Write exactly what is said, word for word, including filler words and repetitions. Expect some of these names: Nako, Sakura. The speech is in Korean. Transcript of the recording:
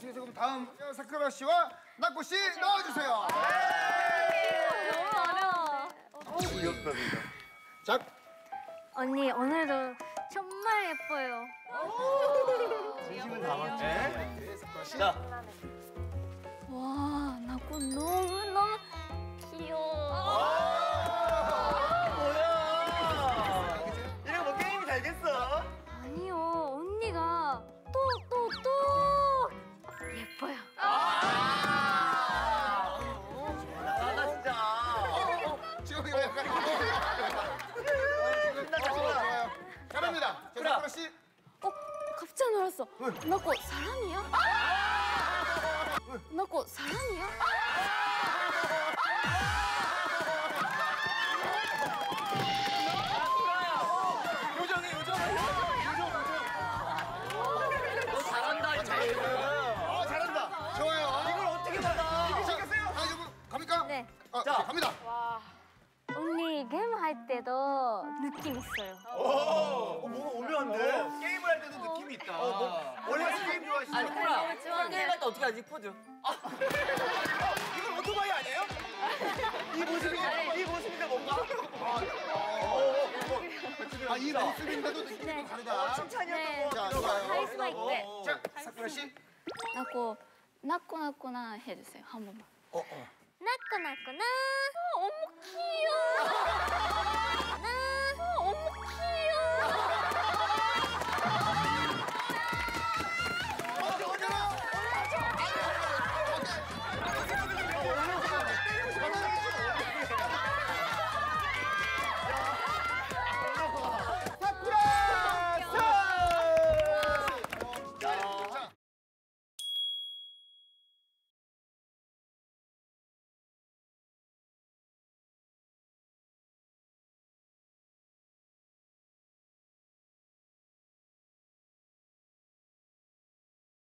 계속해서 그럼 다음 사쿠라 씨와 나코 씨 나와주세요. 너무 귀엽다 진짜. 자. 언니 오늘도 정말 예뻐요. 진심은 담았지. 시작. 와 나코 너무 너무 귀여워. 예뻐요. 아! 잘한다 진짜. 지금 이거 약간 신나서 좋아요. 갑니다. 사쿠라 씨. 어? 갑자기 놀랐어. 나코 사랑이야? 나코 사랑이야? 사쿠라야. 요정이 요정. 요정 요정. 너 잘한다 진짜. 네. 아, 자, 갑니다. 와. 언니 게임 할 때도 느낌 있어요. 오, 오, 오 뭔가 오묘한데? 게임을 할 때도 오. 느낌이 있다. 어, 뭐, 원래 게임 좋아하시죠? 아니, 쿠라. 게임 할 때 어떻게 하지? 포즈. 아. 이건 오토바이 아니에요? 이 모습이, 이 모습인데 뭔가? 아, 아, 이 모습인데도 느낌이 네. 다르다. 어, 칭찬이었던 거. 네. 자, 카리스마 있게. 자, 사쿠라 씨. 나코, 나코 나코나 해주세요. 한 번만. 어, 어. 나코나코나. 어, 어머 귀여워.